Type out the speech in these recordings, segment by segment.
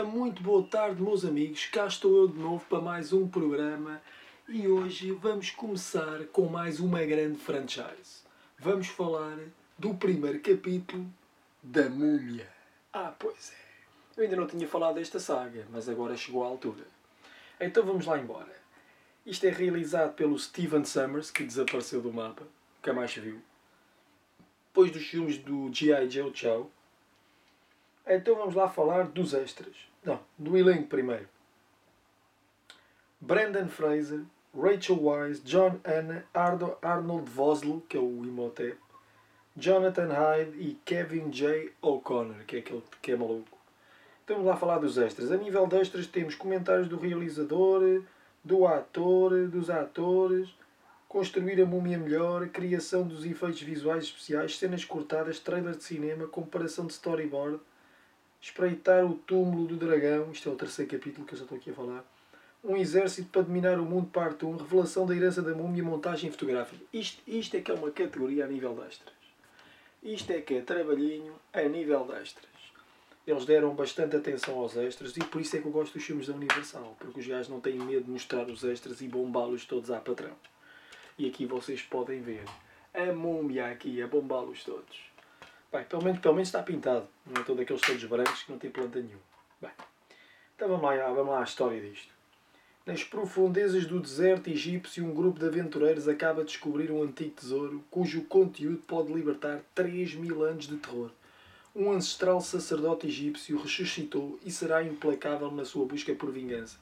Ora, muito boa tarde, meus amigos. Cá estou eu de novo para mais um programa e hoje vamos começar com mais uma grande franchise. Vamos falar do primeiro capítulo da Múmia. Ah, pois é. Eu ainda não tinha falado desta saga, mas agora chegou à altura. Então vamos lá embora. Isto é realizado pelo Stephen Sommers, que desapareceu do mapa, nunca mais se viu. Depois dos filmes do G.I. Joe Chow. Então vamos lá falar dos extras. Não, do elenco primeiro. Brendan Fraser, Rachel Weisz, John Anna, Arnold Voslo, que é o Imhotep, Jonathan Hyde e Kevin J. O'Connor, que é aquele que é maluco. Então vamos lá falar dos extras. A nível de extras temos comentários do realizador, do ator, dos atores, construir a múmia melhor, criação dos efeitos visuais especiais, cenas cortadas, trailers de cinema, comparação de storyboard, espreitar o túmulo do dragão, isto é o terceiro capítulo que eu já estou aqui a falar, um exército para dominar o mundo, parte 1, revelação da herança da múmia, montagem fotográfica. Isto é que é uma categoria a nível de extras. Isto é que é trabalhinho a nível de extras. Eles deram bastante atenção aos extras e por isso é que eu gosto dos filmes da Universal, porque os gajos não têm medo de mostrar os extras e bombá-los todos à patrão. E aqui vocês podem ver a múmia aqui a bombá-los todos. Bem, pelo menos está pintado. Não é todo aqueles todos brancos que não têm planta nenhuma. Bem, então vamos lá à história disto. Nas profundezas do deserto egípcio, um grupo de aventureiros acaba de descobrir um antigo tesouro cujo conteúdo pode libertar 3 mil anos de terror. Um ancestral sacerdote egípcio ressuscitou e será implacável na sua busca por vingança.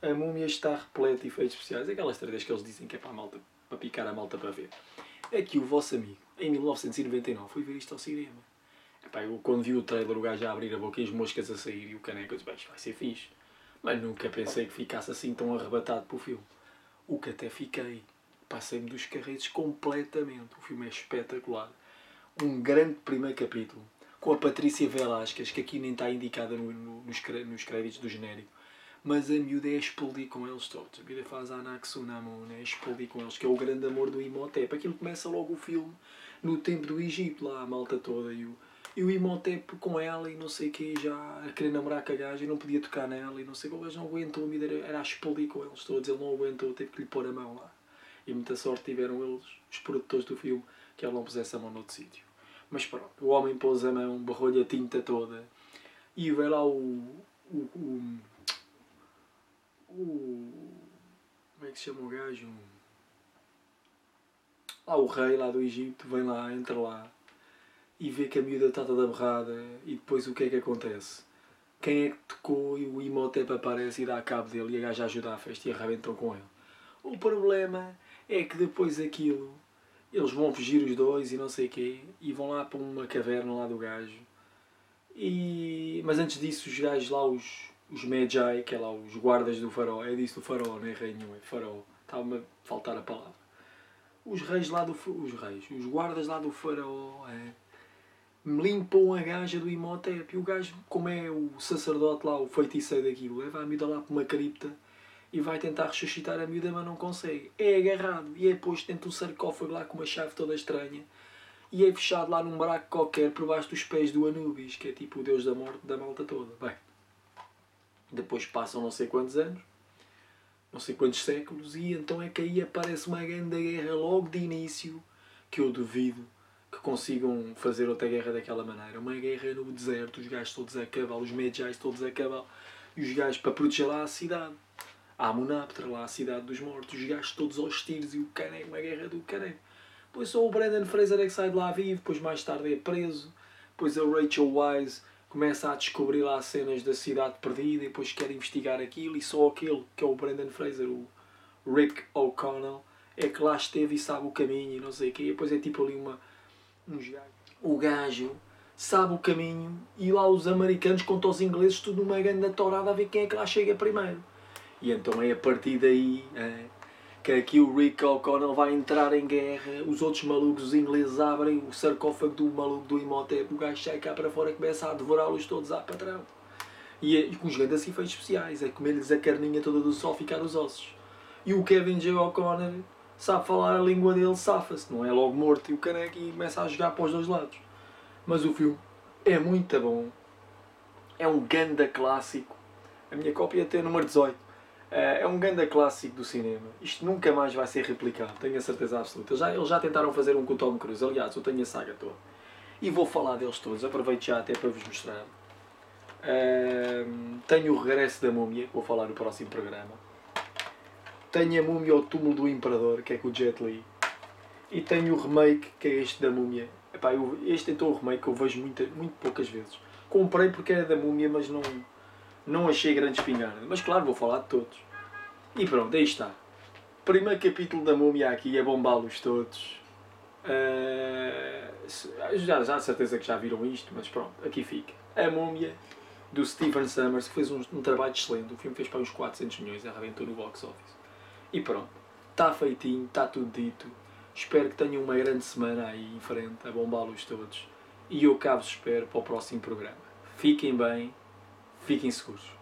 A múmia está repleta de efeitos especiais. Aquelas tardes que eles dizem que é para a malta, para picar a malta para ver. Aqui o vosso amigo, em 1999, foi ver isto ao cinema. Epá, eu, quando vi o trailer, o gajo a abrir a boca e as moscas a sair e o caneco, eu disse, bem, isto vai ser fixe. Mas nunca pensei que ficasse assim tão arrebatado pelo filme. O que até fiquei. Passei-me dos carretes completamente. O filme é espetacular. Um grande primeiro capítulo. Com a Patrícia Velasquez, que aqui nem está indicada nos créditos do genérico. Mas a miúda é explodir com eles todos. A miúda faz a Anaxunamon, é explodir com eles, que é o grande amor do Imhotep. Aquilo começa logo o filme, no tempo do Egito, lá a malta toda. E o Imhotep com ela e não sei o quê, já a querer namorar com a gaja e não podia tocar nela e não sei o quê. Mas não aguentou, a miúda era a explodir com eles todos. Ele não aguentou, teve que lhe pôr a mão lá. E muita sorte tiveram eles, os produtores do filme, que ela não pusesse a mão noutro sítio. Mas pronto, o homem pôs a mão, borrou-lhe a tinta toda. E vai lá como é que se chama o gajo? Lá o rei lá do Egito vem lá, entra lá e vê que a miúda está toda berrada e depois o que é que acontece? Quem é que tocou? E o Imhotep aparece e dá cabo dele e a gaja ajuda à festa e arrebentam com ele. O problema é que depois aquilo eles vão fugir os dois e não sei o quê e vão lá para uma caverna lá do gajo mas antes disso os gajos lá, os Magi, que é lá os guardas do faraó, é disso do faraó, não é rei nenhum, é faraó, estava-me a faltar a palavra. Os guardas lá do faraó limpam a gaja do Imhotep e o gajo, como é o sacerdote lá, o feiticeiro daquilo, leva a miúda lá para uma cripta e vai tentar ressuscitar a miúda, mas não consegue. É agarrado e é posto dentro de um sarcófago lá com uma chave toda estranha e é fechado lá num buraco qualquer por baixo dos pés do Anubis, que é tipo o deus da morte da malta toda. Bem, depois passam não sei quantos anos, não sei quantos séculos, e então é que aí aparece uma grande guerra logo de início, que eu duvido que consigam fazer outra guerra daquela maneira. Uma guerra no deserto, os gajos todos a cavalo, os Medjais todos a cavalo, e os gajos para proteger lá a cidade. A Amunaptra, lá a cidade dos mortos, os gajos todos aos tiros e o caralho, uma guerra do caralho. Depois só o Brendan Fraser é que sai de lá vivo, depois mais tarde é preso, depois a Rachel Weisz começa a descobrir lá cenas da cidade perdida e depois quer investigar aquilo e só aquele que é o Brendan Fraser, o Rick O'Connell, é que lá esteve e sabe o caminho e não sei o quê. E depois é tipo ali o gajo sabe o caminho e lá os americanos contra os ingleses tudo numa grande torada a ver quem é que lá chega primeiro. E então é a partir daí que aqui o Rick O'Connell vai entrar em guerra, os outros malucos, os ingleses, abrem o sarcófago do maluco do Imhotep, o gajo sai cá para fora e começa a devorá-los todos à patrão. E com os grandes efeitos especiais, a comer-lhes a carninha toda do sol, ficar os ossos. E o Kevin J. O'Connor sabe falar a língua dele, safa-se, não é logo morto, e o caneco começa a jogar para os dois lados. Mas o filme é muito bom. é um ganda clássico. A minha cópia tem o número 18. É um ganda clássico do cinema. Isto nunca mais vai ser replicado, tenho a certeza absoluta. Eles já tentaram fazer um com o Tom Cruise, aliás, eu tenho a saga toda. E vou falar deles todos, aproveito já até para vos mostrar. Tenho o Regresso da Múmia, vou falar no próximo programa. Tenho a Múmia ao Túmulo do Imperador, que é com o Jet Li. E tenho o remake, que é este da Múmia. Epá, este então é o remake que eu vejo muito poucas vezes. Comprei porque era da Múmia, mas não achei grande espingarda. Mas claro, vou falar de todos. E pronto, aí está. Primeiro capítulo da Múmia aqui, é bombá-los todos. Já de certeza que já viram isto, mas pronto, aqui fica. A Múmia, do Stephen Sommers, que fez um trabalho excelente. O filme fez para uns 400 milhões, arrebentou no box office. E pronto, está feitinho, está tudo dito. Espero que tenham uma grande semana aí em frente, a bombá-los todos. E eu cá vos espero para o próximo programa. Fiquem bem, fiquem seguros.